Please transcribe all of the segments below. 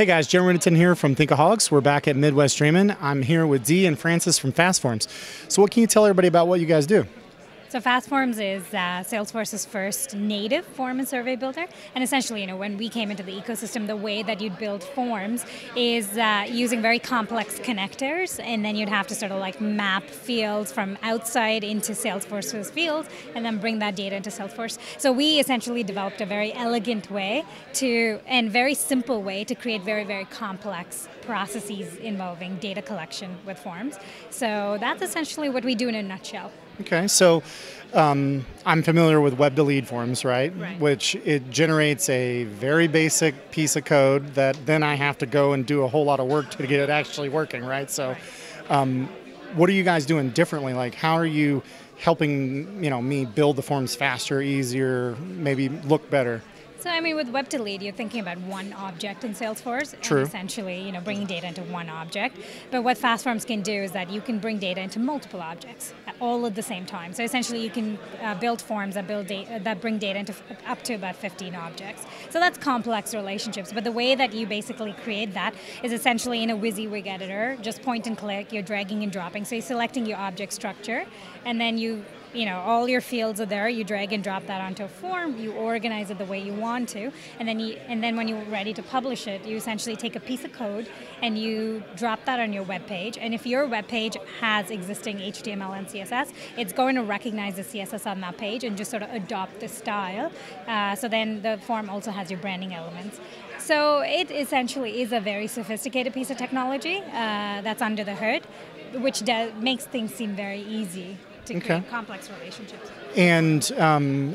Hey guys, Jeremy Whittington here from Thinkaholics. We're back at Midwest Dreamin'. I'm here with Dee and Francis from Fast Forms. So what can you tell everybody about what you guys do? So Fast Forms is Salesforce's first native form and survey builder. And essentially, when we came into the ecosystem, the way that you'd build forms is using very complex connectors, and then you'd have to sort of like map fields from outside into Salesforce's fields, and then bring that data into Salesforce. So we essentially developed a very elegant way to, and very simple way to create very, very complex processes involving data collection with forms. So that's essentially what we do in a nutshell. Okay, so I'm familiar with Web-to-Lead forms, right? Which it generates a very basic piece of code that then I have to go and do a whole lot of work to get it actually working, right? So what are you guys doing differently? Like, how are you helping me build the forms faster, easier, maybe look better? So, with Web-to-Lead, you're thinking about one object in Salesforce. True. And essentially, bringing data into one object. But what Fast Forms can do is that you can bring data into multiple objects, all at the same time. So essentially, you can build forms that bring data into up to about 15 objects. So that's complex relationships. But the way that you basically create that is essentially in a WYSIWYG editor, just point and click. You're dragging and dropping. So you're selecting your object structure, and then all your fields are there, you drag and drop that onto a form, you organize it the way you want to, and then when you're ready to publish it, you essentially take a piece of code and you drop that on your web page. And if your web page has existing HTML and CSS, it's going to recognize the CSS on that page and just sort of adopt the style. So then the form also has your branding elements. So it essentially is a very sophisticated piece of technology that's under the hood, which makes things seem very easy to create complex relationships. And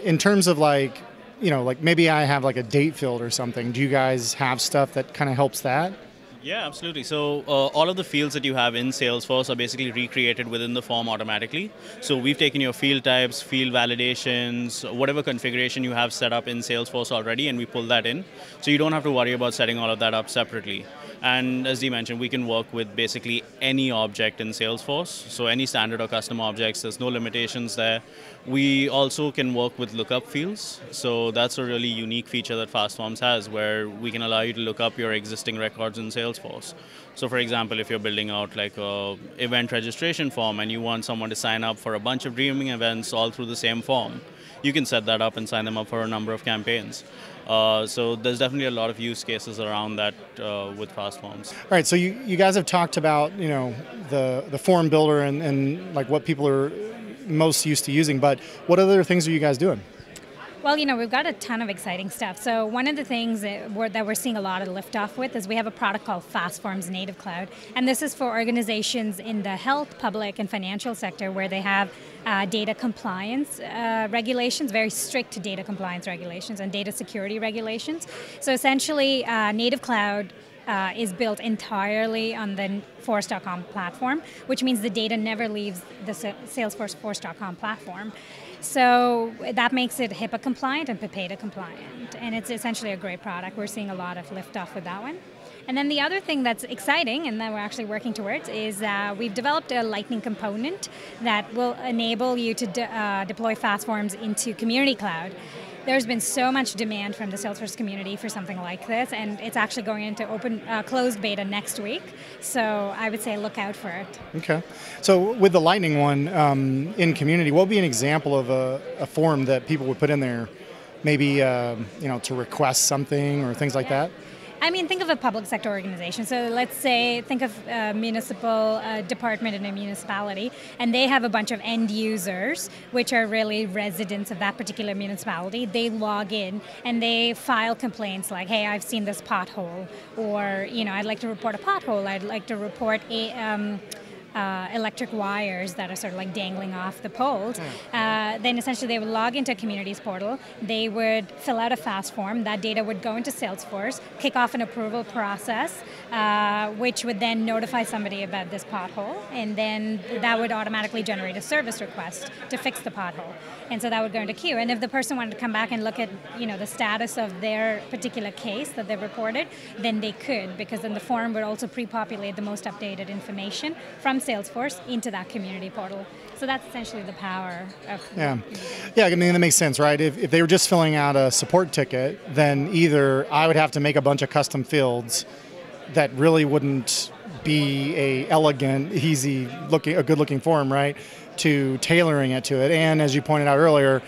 in terms of like maybe I have like a date field or something, do you guys have stuff that kind of helps that? Yeah, absolutely. So all of the fields that you have in Salesforce are basically recreated within the form automatically. So we've taken your field types, field validations, whatever configuration you have set up in Salesforce already, and we pull that in. So you don't have to worry about setting all of that up separately. And as Dee mentioned, we can work with basically any object in Salesforce. So any standard or custom objects, there's no limitations there. We also can work with lookup fields. So that's a really unique feature that Fast Forms has, where we can allow you to look up your existing records in Salesforce. So for example, if you're building out like an event registration form and you want someone to sign up for a bunch of Dreaming events all through the same form, you can set that up and sign them up for a number of campaigns. So there's definitely a lot of use cases around that with Fast Forms. All right, so you guys have talked about the form builder and like what people are most used to using, but what other things are you guys doing? Well, we've got a ton of exciting stuff. So one of the things that we're seeing a lot of liftoff with is we have a product called FastForms Native Cloud. And this is for organizations in the health, public, and financial sector where they have data compliance regulations, very strict data compliance regulations and data security regulations. So essentially, Native Cloud is built entirely on the Force.com platform, which means the data never leaves the Salesforce Force.com platform. So that makes it HIPAA compliant and PIPEDA compliant. And it's essentially a great product. We're seeing a lot of liftoff with that one. And then the other thing that's exciting and that we're actually working towards is we've developed a Lightning component that will enable you to deploy Fast Forms into Community Cloud. There's been so much demand from the Salesforce community for something like this, and it's actually going into closed beta next week. So I would say look out for it. Okay. So with the Lightning one in Community, what would be an example of a form that people would put in there, maybe to request something or things like that? Think of a public sector organization. So let's say, think of a municipal department in a municipality, and they have a bunch of end users, which are really residents of that particular municipality. They log in and they file complaints like, hey, I've seen this pothole, or, I'd like to report a pothole, I'd like to report a... electric wires that are sort of like dangling off the poles, then essentially they would log into a community's portal, they would fill out a fast form, that data would go into Salesforce, kick off an approval process, which would then notify somebody about this pothole, and then that would automatically generate a service request to fix the pothole. And so that would go into queue. And if the person wanted to come back and look at the status of their particular case that they've reported, then they could, because then the form would also pre-populate the most updated information from Salesforce into that community portal. So that's essentially the power of... Yeah, that makes sense, right? If they were just filling out a support ticket, then either I would have to make a bunch of custom fields that really wouldn't be a elegant, easy looking, a good looking form, right? To tailoring it to it, and as you pointed out earlier,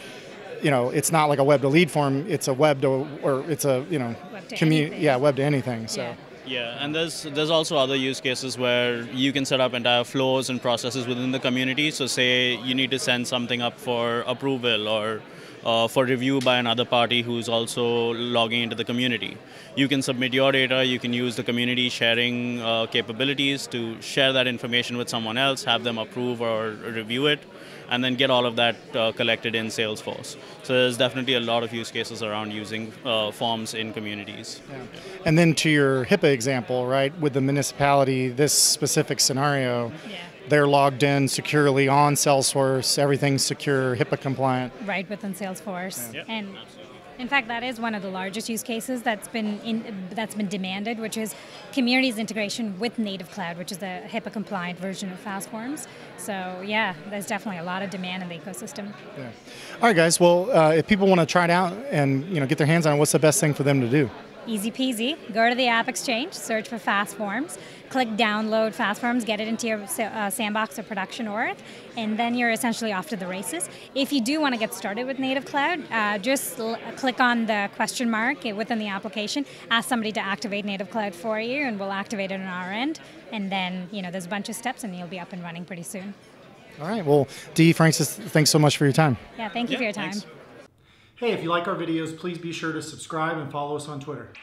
you know, it's not like a web-to-lead form; it's a web to, or it's a, you know, web to anything. So. Yeah. Yeah, and there's also other use cases where you can set up entire flows and processes within the community. So say you need to send something up for approval or for review by another party who's also logging into the community. You can submit your data, you can use the community sharing capabilities to share that information with someone else, have them approve or review it, and then get all of that collected in Salesforce. So there's definitely a lot of use cases around using forms in communities. Yeah. Yeah. And then to your HIPAA example, right, with the municipality, this specific scenario, yeah. They're logged in securely on Salesforce, everything's secure, HIPAA compliant. Right, within Salesforce. Yeah. Yeah. And in fact, that is one of the largest use cases that's been demanded, which is communities integration with native cloud, which is the HIPAA compliant version of Fast Forms. So yeah, there's definitely a lot of demand in the ecosystem. Yeah. All right, guys. Well, if people want to try it out and get their hands on it, what's the best thing for them to do? Easy peasy. Go to the AppExchange, search for Fast Forms, click download Fast Forms, get it into your sandbox or production org, and then you're essentially off to the races. If you do want to get started with native cloud, just click on the question mark within the application, ask somebody to activate native cloud for you, and we'll activate it on our end. And then, there's a bunch of steps and you'll be up and running pretty soon. All right. Well, Dee, Francis, thanks so much for your time. Yeah, thank you for your time. Thanks. Hey, if you like our videos, please be sure to subscribe and follow us on Twitter.